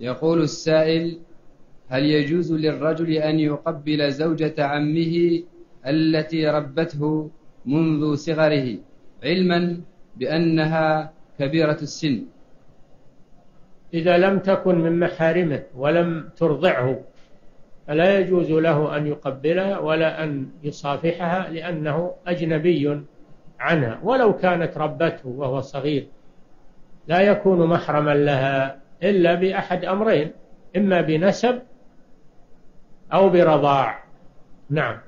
يقول السائل: هل يجوز للرجل أن يقبل زوجة عمه التي ربته منذ صغره علما بأنها كبيرة السن؟ إذا لم تكن من محارمه ولم ترضعه فلا يجوز له أن يقبلها ولا أن يصافحها، لأنه أجنبي عنها، ولو كانت ربته وهو صغير لا يكون محرما لها إلا بأحد أمرين، إما بنسب أو برضاع. نعم.